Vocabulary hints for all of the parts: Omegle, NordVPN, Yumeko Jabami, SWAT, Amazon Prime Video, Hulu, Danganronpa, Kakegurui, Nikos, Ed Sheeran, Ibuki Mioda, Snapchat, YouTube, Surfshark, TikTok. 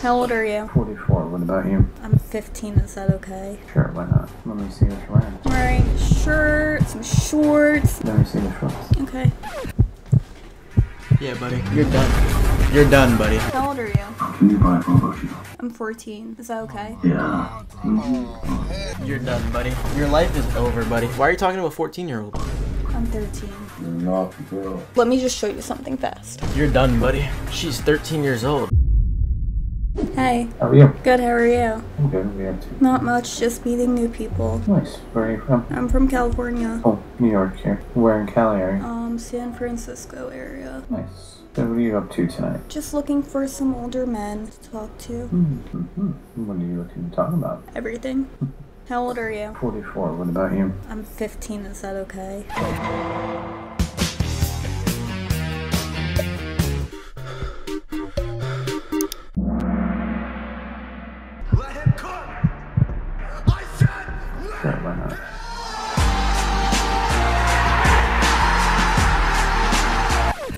How old are you? 44. What about you? I'm 15. Is that okay? Sure, why not? Let me see what you're wearing. I'm wearing a shirt, some shorts. Let me see the shorts. Okay. Yeah, buddy. You're done. You're done, buddy. How old are you? I'm 14. Is that okay? Yeah. You're done, buddy. Your life is over, buddy. Why are you talking to a 14-year-old? I'm 13. You're not the girl. Let me just show you something fast. You're done, buddy. She's 13 years old. Hey. How are you? Good, how are you? I'm good, we have to. Not much, just meeting new people. Nice. Where are you from? I'm from California. Oh, New York here. Where in Cali are you? San Francisco area. Nice. So what are you up to tonight? Just looking for some older men to talk to. Mm-hmm. What are you looking to talk about? Everything. How old are you? 44. What about you? I'm 15. Is that okay? Let him cook! I said let him cook!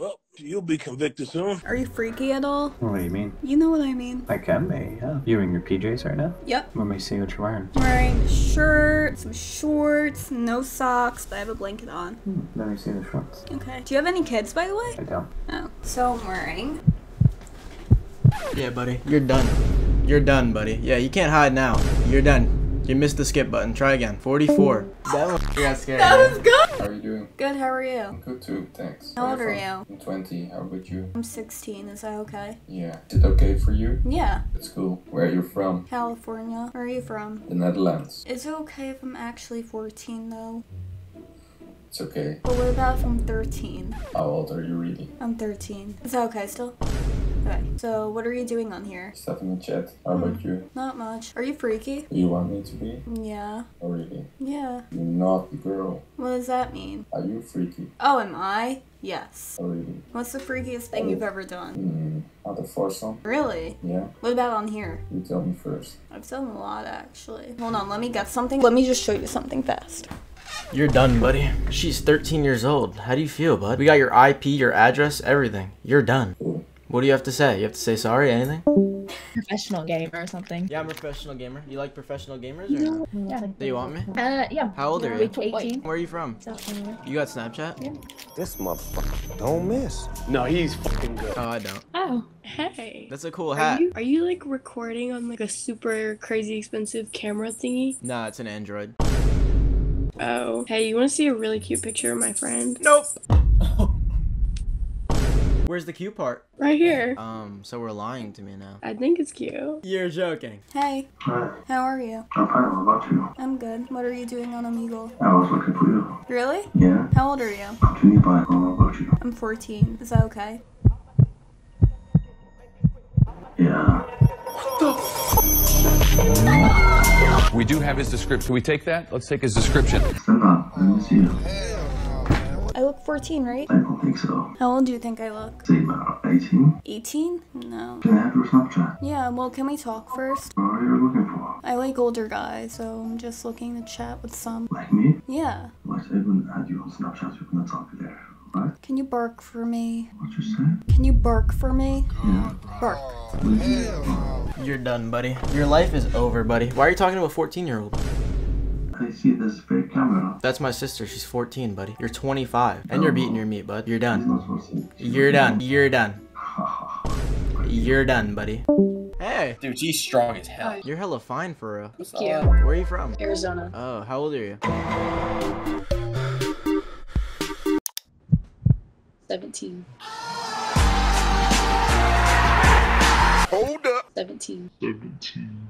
Sure, you'll be convicted soon. Are you freaky at all? What do you mean? You know what I mean. I can be, yeah. You in your PJs right now? Yep. Let me see what you're wearing. I'm wearing a shirt, some shorts, no socks, but I have a blanket on. Let me see the shorts. Okay. Do you have any kids, by the way? I don't. Oh. So I'm wearing... Yeah, buddy. You're done. You're done, buddy. Yeah, you can't hide now. You're done. You missed the skip button. Try again. 44. That one got scared. That was good! How are you doing? Good, how are you? I'm good too, thanks. How old are you? I'm 20, how about you? I'm 16, is that okay? Yeah. Is it okay for you? Yeah. It's cool. Where are you from? California. Where are you from? The Netherlands. Is it okay if I'm actually 14 though? It's okay. But what about if I'm 13? How old are you really? I'm 13. Is that okay still? Okay, so what are you doing on here? Stuff in the chat. How about you? Not much. Are you freaky? You want me to be? Yeah. Oh, really? Yeah. You're not the girl. What does that mean? Are you freaky? Oh, am I? Yes. Oh, really? What's the freakiest thing you've ever done? Out of foursome. Really? Yeah. What about on here? You tell me first. I've done a lot, actually. Hold on, let me get something. Let me just show you something fast. You're done, buddy. She's 13 years old. How do you feel, bud? We got your IP, your address, everything. You're done. What do you have to say? You have to say sorry, anything? Professional gamer or something. Yeah, I'm a professional gamer. You like professional gamers or no? Yeah. Do you want me? Yeah. How old are you? 18. Where are you from? South Carolina. You got Snapchat? Yeah. This motherfucker don't miss. No, he's fucking good. Oh, I don't. Oh, hey. That's a cool hat. Are you like recording on like a super crazy expensive camera thingy? Nah, it's an Android. Oh. Hey, you want to see a really cute picture of my friend? Nope. Where's the cute part? Right here. So we're lying to me now. I think it's cute. You're joking. Hey. Hi. How are you? I'm fine. What about you? I'm good. What are you doing on Omegle? I was looking for you. Really? Yeah. How old are you? I'm 25. What about you? I'm 14. Is that okay? Yeah. What the? We do have his description. Can we take that? Let's take his description. Stand up. Let me see you. I look 14, right? I don't think so. How old do you think I look? Say about 18. 18? No. Can I have your Snapchat? Yeah, well, can we talk first? What are you looking for? I like older guys, so I'm just looking to chat with some. Like me? Yeah. Let's even add you on Snapchat, we can talk there, right? Can you bark for me? What you say? Can you bark for me? Yeah. Bark. You're done, buddy. Your life is over, buddy. Why are you talking to a 14-year-old? I see this fake camera. That's my sister. She's 14, buddy. You're 25. And you're beating your meat, bud. You're done. You're done. You're done. You're done, buddy. Hey. Dude, she's strong as hell. You're hella fine for real. Thank you. Where are you from? Arizona. Oh, how old are you? 17. Hold up. 17. 17.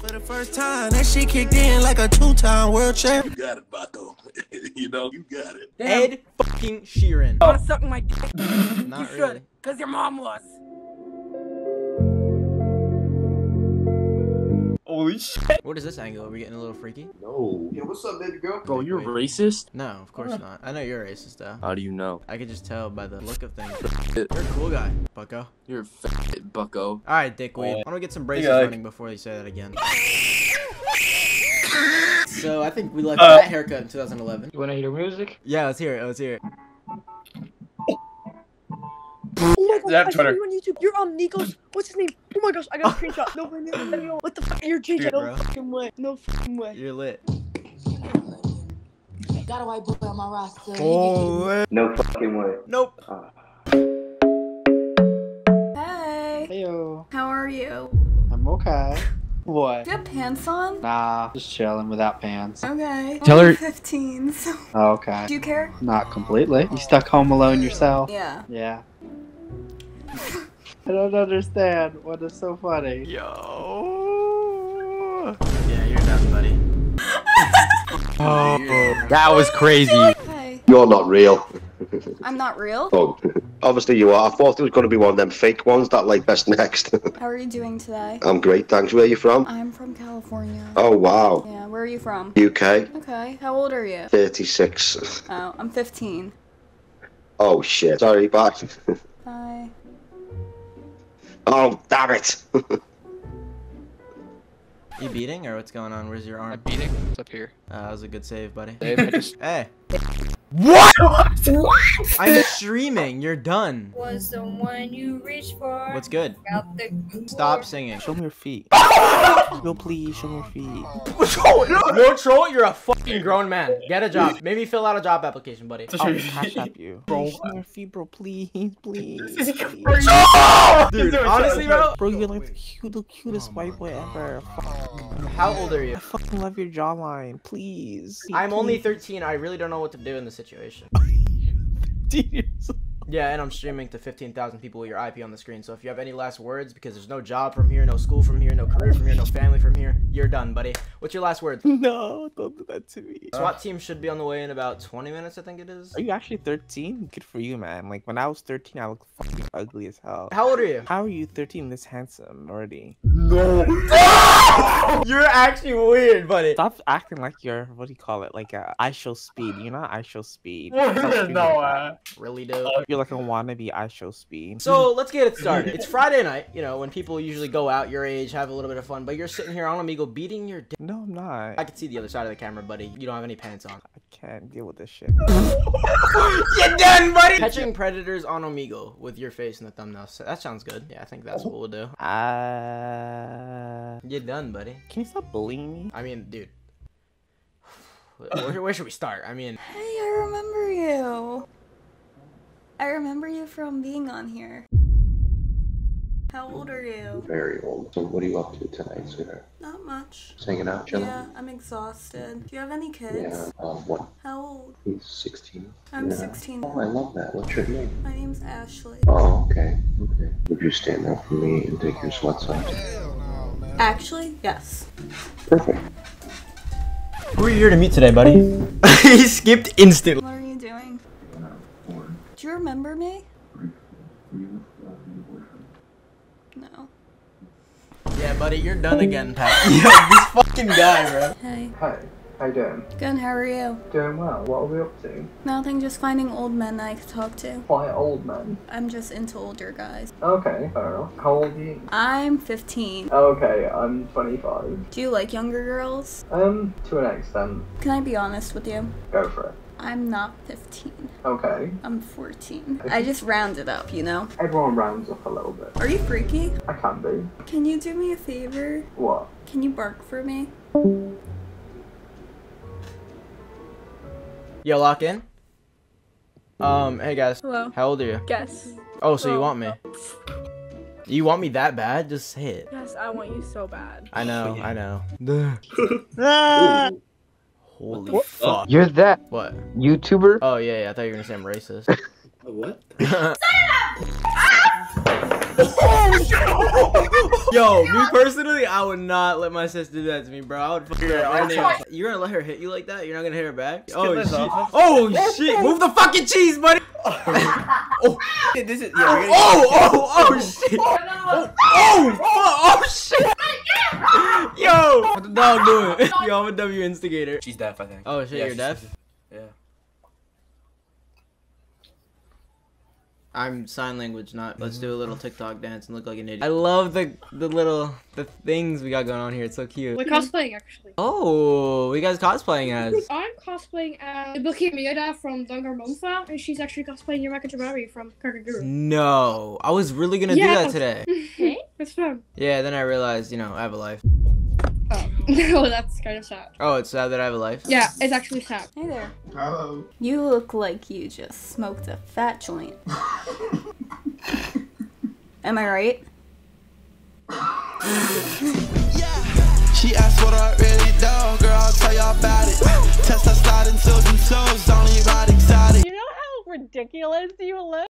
For the first time, that shit kicked in like a two-time world champ. You got it, Baco. You know, you got it. Damn. Ed fucking Sheeran. I wanna suck my dick. Not you really. Should, cause your mom was. Holy shit. What is this angle? Are we getting a little freaky? No. Yeah, what's up, baby girl? Bro, you're racist? No, of course not. I know you're racist, though. How do you know? I can just tell by the look of things. You're a cool guy, bucko. You're a fat bucko. Alright, dickweed. Why don't we get some braces running before you say that again? So, I think we left that haircut in 2011. You wanna hear music? Yeah, let's hear it. Let's hear it. Oh my gosh, I saw you on YouTube. You're on Nikos. What's his name? Oh my gosh, I got a screenshot. No way, no, no. What the fuck? You're GJ. No fucking way. No fucking way. You're lit. Got a white boy on my roster. Oh, no fucking way. Nope. Hey. Heyo. How are you? I'm okay. What? Do you have pants on? Nah, just chilling without pants. Okay. Tell her. 15. So. Oh, okay. Do you care? Not completely. You stuck home alone yourself? Yeah. Yeah. I don't understand what is so funny. Yo. Yeah, you're done, buddy. Oh, that was crazy. Okay. You're not real. I'm not real? Oh, obviously you are. I thought it was going to be one of them fake ones that like best next. How are you doing today? I'm great, thanks. Where are you from? I'm from California. Oh, wow. Yeah, where are you from? UK. Okay, how old are you? 36. Oh, I'm 15. Oh, shit. Sorry, bye. Bye. Oh, damn it. You beating or what's going on? Where's your arm? I'm beating. It's up here. That was a good save, buddy. Hey. What? What? I'm streaming. You're done. Was the one you reached for. What's good? Stop singing. Show me your feet. No, please. Show me your feet. What's going on? No troll. You're a fucking grown man. Get a job. Maybe fill out a job application, buddy. I'll cash up you. Bro. Show me your feet, bro. Please, please. Please. No! Dude, honestly, bro. Bro, you're like the cutest white boy ever. How old are you? I fucking love your jawline, please. I'm only 13. I really don't know what to do in this situation. Yeah, and I'm streaming to 15,000 people with your IP on the screen. So if you have any last words, because there's no job from here, no school from here, no career from here, no family from here, you're done, buddy. What's your last words? No, don't do that to me. SWAT team should be on the way in about 20 minutes, I think it is. Are you actually 13? Good for you, man. Like, when I was 13, I looked fucking ugly as hell. How old are you? How are you 13 this handsome already? No. You're actually weird, buddy. Stop acting like you're, what do you call it? Like, I show speed. You're not I show speed. No, really, dude. You're like a wannabe I show speed. So let's get it started. It's Friday night, you know, when people usually go out your age, have a little bit of fun, but you're sitting here on Omegle beating your dick. No, I'm not. I can see the other side of the camera, buddy. You don't have any pants on. I can't deal with this shit. You're done, buddy! Catching predators on Omegle with your face in the thumbnail. So that sounds good. Yeah, I think that's what we'll do. You're done, buddy. Can you stop bullying me? I mean, dude. Where should we start? I mean... Hey, I remember you. I remember you from being on here. How old are you? Very old. So what are you up to tonight, sweetheart? Not much. Just hanging out, chilling? Yeah, I'm exhausted. Do you have any kids? Yeah, one. How old? He's 16. I'm 16. Oh, I love that. What's your name? My name's Ashley. Oh, okay. Okay. Would you stand up for me and take your sweats off? Hell no, man. Actually, yes. Perfect. Who are you here to meet today, buddy? He skipped instantly. What are you doing? Do you remember me? No. Yeah, buddy, you're done again, Pat. Yeah, this fucking guy, bro. Hey. Hi. How you doing? Good, how are you? Doing well. What are we up to? Nothing, just finding old men I could talk to. Why old men? I'm just into older guys. Okay, fair enough. How old are you? I'm 15. Okay, I'm 25. Do you like younger girls? To an extent. Can I be honest with you? Go for it. I'm not 15. Okay. I'm 14. I just rounded up, you know? Everyone rounds up a little bit. Are you freaky? I can be. Can you do me a favor? What? Can you bark for me? Yo, lock in? Hey guys. Hello. How old are you? Guess. Oh, so you want me? You want me that bad? Just say it. Yes, I want you so bad. I know, I know. Holy fuck. You're that what? YouTuber? Oh yeah, yeah, I thought you were gonna say I'm racist. What? Yo, me personally, I would not let my sister do that to me, bro. I would fucking You're gonna let her hit you like that? You're not gonna hit her back? Oh shit. Oh shit. Move the fucking cheese, buddy! Oh shit, this is shit! Oh shit! Yo! What the dog doing? Yo, I'm a W instigator. She's deaf, I think. Oh shit, yeah, you're deaf? Yeah. I'm sign language, not let's do a little TikTok dance and look like an idiot. I love the things we got going on here. It's so cute. We're cosplaying, actually. Oh, what are you guys cosplaying as? I'm cosplaying as Ibuki Mioda from Danganronpa, and she's actually cosplaying Yumeko Jabami from Kakegurui. No, I was really gonna do that today. Hey, that's fun. Yeah, then I realized, you know, I have a life. Oh, no, that's kind of sad. Oh, it's sad that I have a life? Yeah, it's actually sad. Hey there. Hello. You look like you just smoked a fat joint. Am I right? Yeah. She asked what I really do, girl, I'll tell y'all about it. Test I slide until them souls, only about exotic. You know how ridiculous you look?